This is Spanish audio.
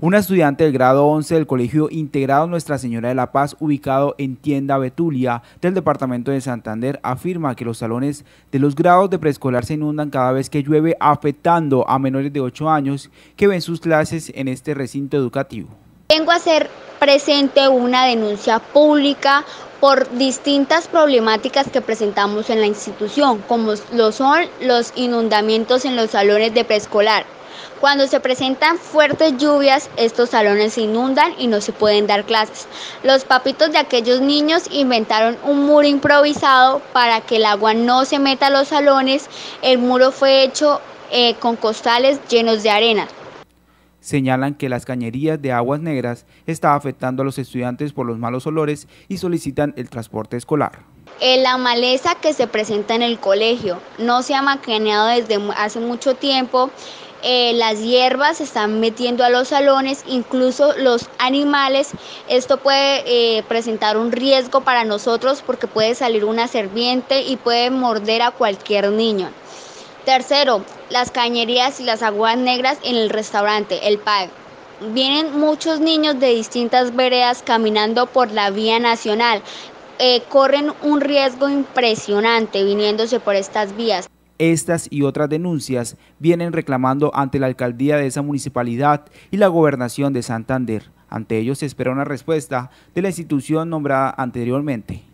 Una estudiante del grado 11 del Colegio Integrado Nuestra Señora de la Paz, ubicado en Tienda Betulia del departamento de Santander, afirma que los salones de los grados de preescolar se inundan cada vez que llueve, afectando a menores de 8 años que ven sus clases en este recinto educativo. Vengo a hacer presente una denuncia pública por distintas problemáticas que presentamos en la institución, como lo son los inundamientos en los salones de preescolar. Cuando se presentan fuertes lluvias, estos salones se inundan y no se pueden dar clases. Los papitos de aquellos niños inventaron un muro improvisado para que el agua no se meta a los salones. El muro fue hecho con costales llenos de arena. Señalan que las cañerías de aguas negras están afectando a los estudiantes por los malos olores y solicitan el transporte escolar. La maleza que se presenta en el colegio no se ha maquineado desde hace mucho tiempo. Las hierbas se están metiendo a los salones, incluso los animales. Esto puede presentar un riesgo para nosotros porque puede salir una serpiente y puede morder a cualquier niño. Tercero, las cañerías y las aguas negras en el restaurante, el PAE. Vienen muchos niños de distintas veredas caminando por la vía nacional. Corren un riesgo impresionante viniéndose por estas vías. Estas y otras denuncias vienen reclamando ante la alcaldía de esa municipalidad y la gobernación de Santander. Ante ello se espera una respuesta de la institución nombrada anteriormente.